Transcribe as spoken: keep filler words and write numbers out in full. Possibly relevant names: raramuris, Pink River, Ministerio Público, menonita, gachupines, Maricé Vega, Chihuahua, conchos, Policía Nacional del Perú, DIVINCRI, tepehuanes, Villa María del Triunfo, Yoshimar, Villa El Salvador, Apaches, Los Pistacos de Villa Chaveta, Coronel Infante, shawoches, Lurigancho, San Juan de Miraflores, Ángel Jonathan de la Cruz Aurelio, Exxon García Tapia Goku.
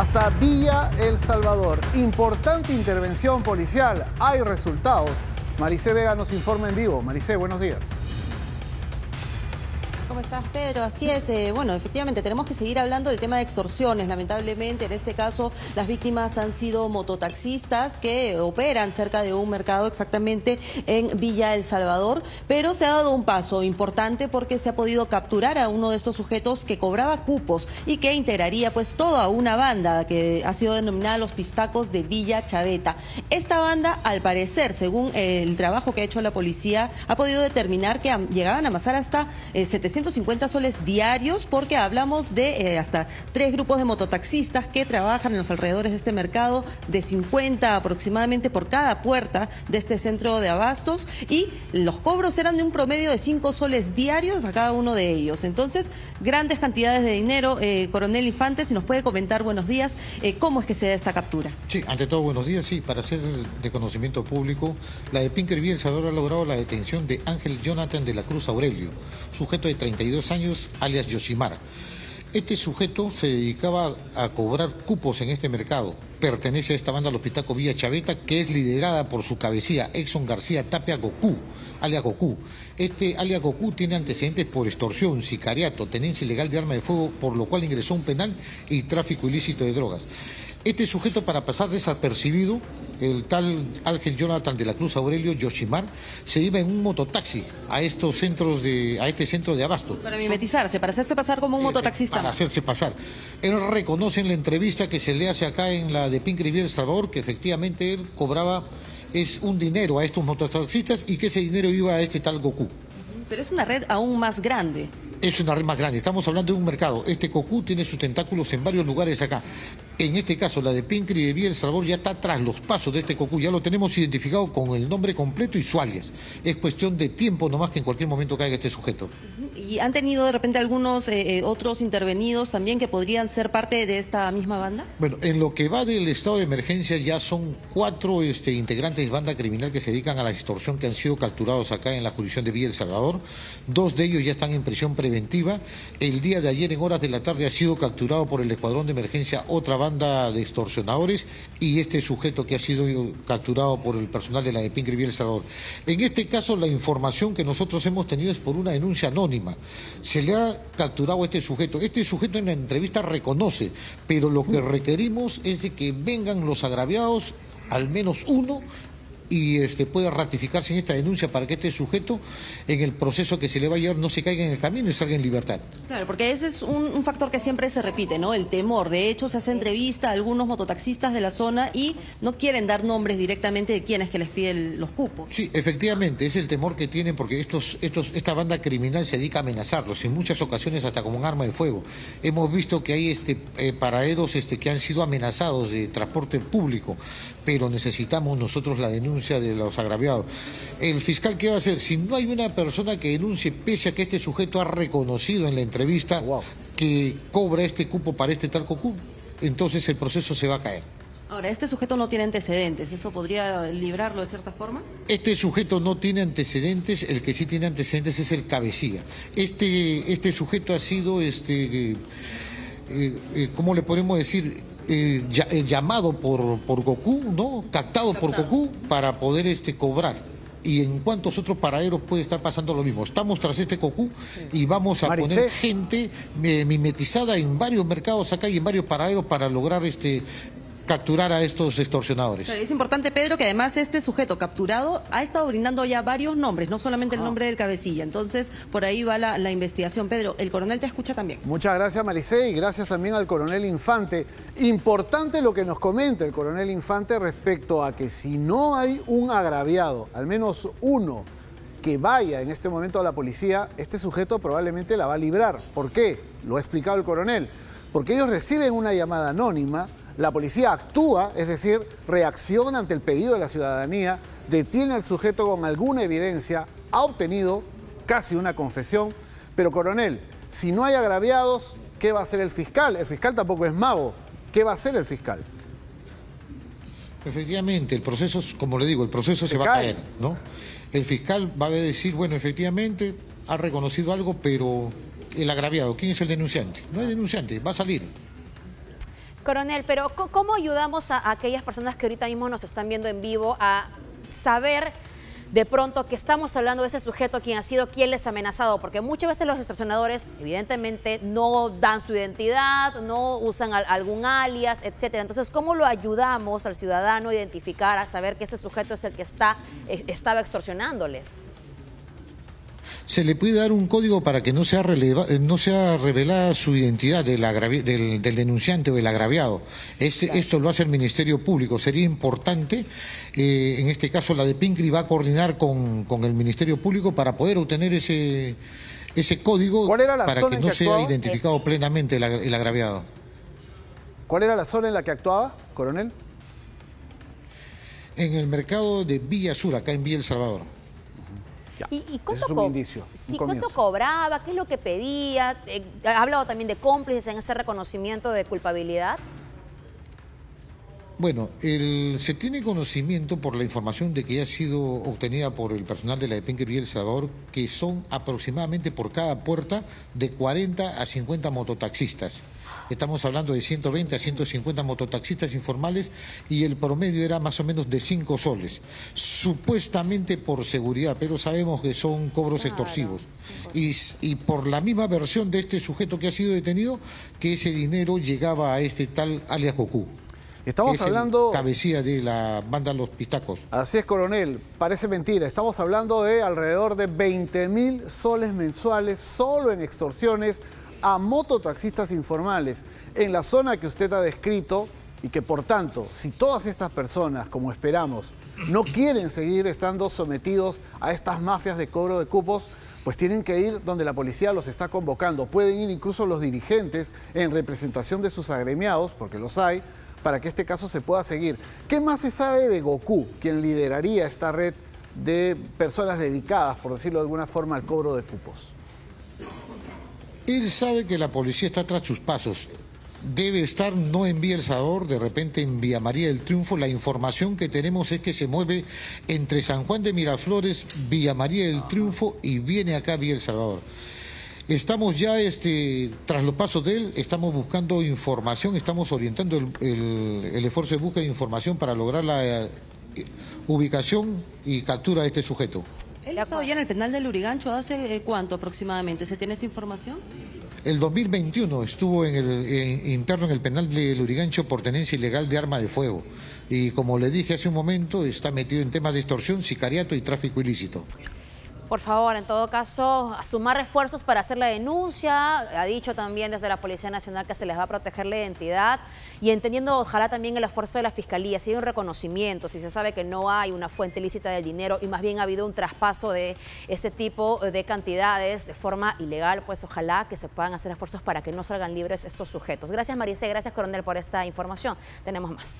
hasta Villa El Salvador. Importante intervención policial, hay resultados. Maricé Vega nos informa en vivo. Maricé, buenos días. ¿Cómo estás, Pedro? Así es. Eh, bueno, efectivamente, tenemos que seguir hablando del tema de extorsiones. Lamentablemente, en este caso, las víctimas han sido mototaxistas que operan cerca de un mercado exactamente en Villa El Salvador, pero se ha dado un paso importante porque se ha podido capturar a uno de estos sujetos que cobraba cupos y que integraría pues toda una banda que ha sido denominada Los Pistacos de Villa Chaveta. Esta banda, al parecer, según el trabajo que ha hecho la policía, ha podido determinar que llegaban a amasar hasta eh, setecientos cincuenta soles diarios, porque hablamos de eh, hasta tres grupos de mototaxistas que trabajan en los alrededores de este mercado, de cincuenta aproximadamente por cada puerta de este centro de abastos, y los cobros eran de un promedio de cinco soles diarios a cada uno de ellos. Entonces, grandes cantidades de dinero. eh, Coronel Infante, si nos puede comentar, buenos días, eh, cómo es que se da esta captura. Sí, ante todo, buenos días. Sí, para ser de conocimiento público, la de Pink River, El Salvador, ha logrado la detención de Ángel Jonathan de la Cruz Aurelio, sujeto de treinta y dos años, alias Yoshimar. Este sujeto se dedicaba a cobrar cupos en este mercado. Pertenece a esta banda Los Pistacos Villa Chaveta, que es liderada por su cabecilla, Exxon García Tapia Goku, alias Goku. Este alias Goku tiene antecedentes por extorsión, sicariato, tenencia ilegal de arma de fuego, por lo cual ingresó a un penal, y tráfico ilícito de drogas. Este sujeto, para pasar desapercibido, el tal Ángel Jonathan de la Cruz Aurelio Yoshimar, se iba en un mototaxi a estos centros de, a este centro de abasto. Para mimetizarse, para hacerse pasar como un eh, mototaxista. Para hacerse pasar. Él reconoce en la entrevista que se le hace acá en la de Pink River, El Salvador, que efectivamente él cobraba es un dinero a estos mototaxistas y que ese dinero iba a este tal Goku. Pero es una red aún más grande. Es una red más grande, estamos hablando de un mercado. Este Goku tiene sus tentáculos en varios lugares acá. En este caso, la de Vincri de Villa El Salvador ya está tras los pasos de este Goku. Ya lo tenemos identificado con el nombre completo y su alias. Es cuestión de tiempo nomás que en cualquier momento caiga este sujeto. ¿Y han tenido de repente algunos eh, otros intervenidos también que podrían ser parte de esta misma banda? Bueno, en lo que va del estado de emergencia ya son cuatro este, integrantes de banda criminal que se dedican a la extorsión que han sido capturados acá en la jurisdicción de Villa El Salvador. Dos de ellos ya están en prisión preventiva. El día de ayer en horas de la tarde ha sido capturado por el escuadrón de emergencia otra banda de extorsionadores y este sujeto que ha sido capturado por el personal de la de Pink River, El Salvador. En este caso la información que nosotros hemos tenido es por una denuncia anónima. Se le ha capturado a este sujeto. Este sujeto en la entrevista reconoce, pero lo que requerimos es de que vengan los agraviados, al menos uno, y este, pueda ratificarse en esta denuncia para que este sujeto, en el proceso que se le va a llevar, no se caiga en el camino y salga en libertad. Claro, porque ese es un, un factor que siempre se repite, ¿no? El temor. De hecho, se hace entrevista a algunos mototaxistas de la zona y no quieren dar nombres directamente de quiénes que les piden los cupos. Sí, efectivamente, es el temor que tienen porque estos, estos, esta banda criminal se dedica a amenazarlos, en muchas ocasiones hasta como un arma de fuego. Hemos visto que hay este, eh, paraderos este, que han sido amenazados de transporte público, pero necesitamos nosotros la denuncia de los agraviados. El fiscal, ¿qué va a hacer? Si no hay una persona que denuncie, pese a que este sujeto ha reconocido en la entrevista wow. que cobra este cupo para este tal Goku, entonces el proceso se va a caer. Ahora, este sujeto no tiene antecedentes, ¿eso podría librarlo de cierta forma? Este sujeto no tiene antecedentes, el que sí tiene antecedentes es el cabecilla. Este, este sujeto ha sido, este, eh, eh, ¿cómo le podemos decir? Eh, ya, eh, llamado por, por Goku, ¿no? Captado por Goku para poder este, cobrar. Y en cuántos otros paraderos puede estar pasando lo mismo. Estamos tras este Goku y vamos a Maricé. poner gente eh, mimetizada en varios mercados acá y en varios paraderos para lograr este... capturar a estos extorsionadores. Pero es importante, Pedro, que además este sujeto capturado ha estado brindando ya varios nombres, no solamente el nombre del cabecilla. Entonces, por ahí va la, la investigación. Pedro, el coronel te escucha también. Muchas gracias, Maricé, y gracias también al coronel Infante. Importante lo que nos comenta el coronel Infante respecto a que si no hay un agraviado, al menos uno, que vaya en este momento a la policía, este sujeto probablemente la va a librar. ¿Por qué? Lo ha explicado el coronel. Porque ellos reciben una llamada anónima, la policía actúa, es decir, reacciona ante el pedido de la ciudadanía, detiene al sujeto con alguna evidencia, ha obtenido casi una confesión. Pero, coronel, si no hay agraviados, ¿qué va a hacer el fiscal? El fiscal tampoco es mago. ¿Qué va a hacer el fiscal? Efectivamente, el proceso, como le digo, el proceso se, se va cae. a caer, ¿no? El fiscal va a decir, bueno, efectivamente, ha reconocido algo, pero el agraviado, ¿quién es el denunciante? No hay denunciante, va a salir. Coronel, pero ¿cómo ayudamos a aquellas personas que ahorita mismo nos están viendo en vivo a saber de pronto que estamos hablando de ese sujeto, quien ha sido, quien les ha amenazado? Porque muchas veces los extorsionadores evidentemente no dan su identidad, no usan algún alias, etcétera. Entonces, ¿cómo lo ayudamos al ciudadano a identificar, a saber que ese sujeto es el que está, estaba extorsionándoles? Se le puede dar un código para que no sea, releva, no sea revelada su identidad del, agravi, del, del denunciante o del agraviado. Este, claro. Esto lo hace el Ministerio Público. Sería importante, eh, en este caso la de DIVINCRI va a coordinar con, con el Ministerio Público para poder obtener ese, ese código para que no sea identificado plenamente el, el agraviado. ¿Cuál era la zona en la que actuaba, Coronel? En el mercado de Villa Sur, acá en Villa El Salvador. ¿Y, y cuánto, es un indicio, un sí, cuánto cobraba? ¿Qué es lo que pedía? Eh, ha hablado también de cómplices en este reconocimiento de culpabilidad. Bueno, el, se tiene conocimiento por la información de que ya ha sido obtenida por el personal de la de Pink River El Salvador, que son aproximadamente por cada puerta de cuarenta a cincuenta mototaxistas. Estamos hablando de ciento veinte a ciento cincuenta mototaxistas informales y el promedio era más o menos de cinco soles. Supuestamente por seguridad, pero sabemos que son cobros claro, extorsivos. Y, y por la misma versión de este sujeto que ha sido detenido, que ese dinero llegaba a este tal alias Goku. Estamos es hablando... cabecilla de la banda Los Pistacos. Así es, Coronel. Parece mentira. Estamos hablando de alrededor de veinte mil soles mensuales solo en extorsiones a mototaxistas informales. En la zona que usted ha descrito y que, por tanto, si todas estas personas, como esperamos, no quieren seguir estando sometidos a estas mafias de cobro de cupos, pues tienen que ir donde la policía los está convocando. Pueden ir incluso los dirigentes en representación de sus agremiados, porque los hay, para que este caso se pueda seguir. ¿Qué más se sabe de Goku, quien lideraría esta red de personas dedicadas, por decirlo de alguna forma, al cobro de cupos? Él sabe que la policía está tras sus pasos. Debe estar no en Villa El Salvador, de repente en Villa María del Triunfo. La información que tenemos es que se mueve entre San Juan de Miraflores, Villa María del Triunfo y viene acá Villa El Salvador. Estamos ya, este, tras los pasos de él, estamos buscando información, estamos orientando el, el, el esfuerzo de búsqueda de información para lograr la eh, ubicación y captura de este sujeto. Él ha estado ya en el penal de Lurigancho hace eh, cuánto aproximadamente, ¿se tiene esa información? El dos mil veintiuno estuvo en el, en, interno en el penal de Lurigancho por tenencia ilegal de arma de fuego. Y como le dije hace un momento, está metido en temas de extorsión, sicariato y tráfico ilícito. Por favor, en todo caso, a sumar esfuerzos para hacer la denuncia. Ha dicho también desde la Policía Nacional que se les va a proteger la identidad y entendiendo, ojalá, también el esfuerzo de la Fiscalía. Si hay un reconocimiento, si se sabe que no hay una fuente ilícita del dinero y más bien ha habido un traspaso de este tipo de cantidades de forma ilegal, pues ojalá que se puedan hacer esfuerzos para que no salgan libres estos sujetos. Gracias, Maricé. Gracias, Coronel, por esta información. Tenemos más.